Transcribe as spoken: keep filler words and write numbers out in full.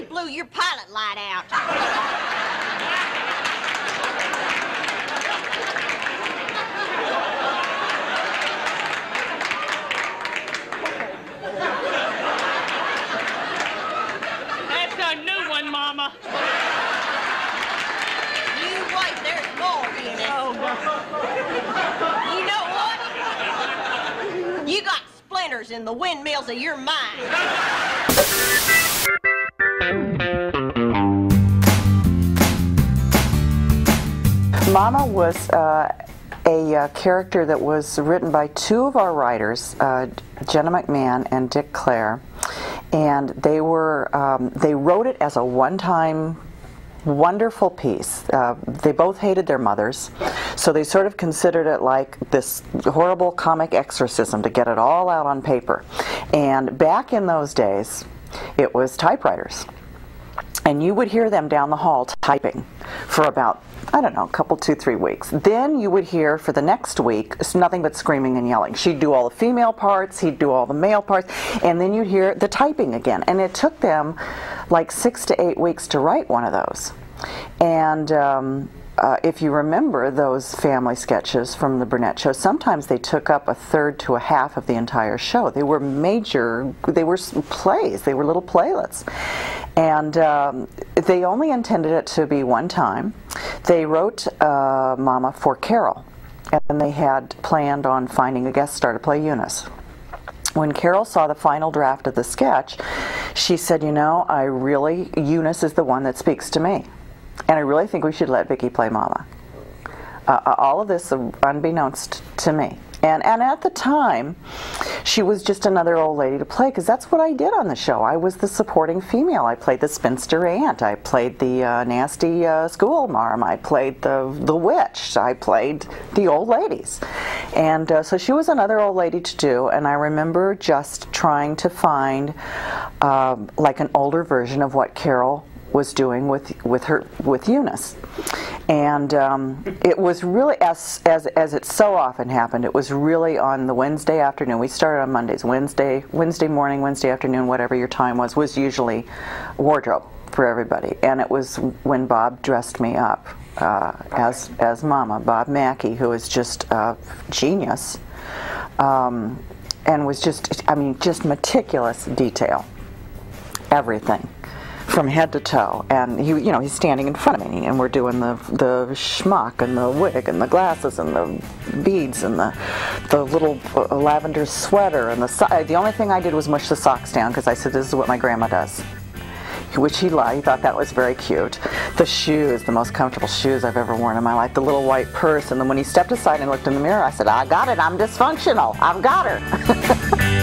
nearly blew your pilot light out. That's a new one, Mama. You wait, there's more, Eunice. Oh, no. You know what? You got splinters in the windmills of your mind. Mama was uh, a uh, character that was written by two of our writers, uh, Jenna McMahon and Dick Clare, and they were um, they wrote it as a one-time wonderful piece. Uh, they both hated their mothers, so they sort of considered it like this horrible comic exorcism to get it all out on paper. And back in those days, it was typewriters. And you would hear them down the hall typing for about, I don't know, a couple, two, three weeks. Then you would hear for the next week, it's nothing but screaming and yelling. She'd do all the female parts, he'd do all the male parts, and then you'd hear the typing again. And it took them like six to eight weeks to write one of those. And um, uh, if you remember those family sketches from the Burnett Show, sometimes they took up a third to a half of the entire show. They were major, they were plays, they were little playlets. And um, they only intended it to be one time. They wrote uh, Mama for Carol, and they had planned on finding a guest star to play Eunice. When Carol saw the final draft of the sketch, she said, you know, I really, Eunice is the one that speaks to me, and I really think we should let Vicki play Mama. Uh, all of this unbeknownst to me. And, and at the time, she was just another old lady to play, because that's what I did on the show. I was the supporting female. I played the spinster aunt. I played the uh, nasty uh, school marm. I played the, the witch. I played the old ladies. And uh, so she was another old lady to do, and I remember just trying to find uh, like an older version of what Carol was doing with with her with Eunice, and um, it was really, as as as it so often happened, it was really on the Wednesday afternoon. We started on Mondays. Wednesday Wednesday morning, Wednesday afternoon, whatever your time was, was usually wardrobe for everybody, and it was when Bob dressed me up uh, as as Mama. Bob Mackey, who is just a genius, um, and was just I mean just meticulous detail, everything from head to toe, and he, you know, he's standing in front of me, and we're doing the the schmuck and the wig and the glasses and the beads and the the little lavender sweater and the so the only thing I did was mush the socks down, because I said this is what my grandma does, which he liked. He thought that was very cute. The shoes, the most comfortable shoes I've ever worn in my life. The little white purse, and then when he stepped aside and looked in the mirror, I said, I got it. I'm dysfunctional. I've got her.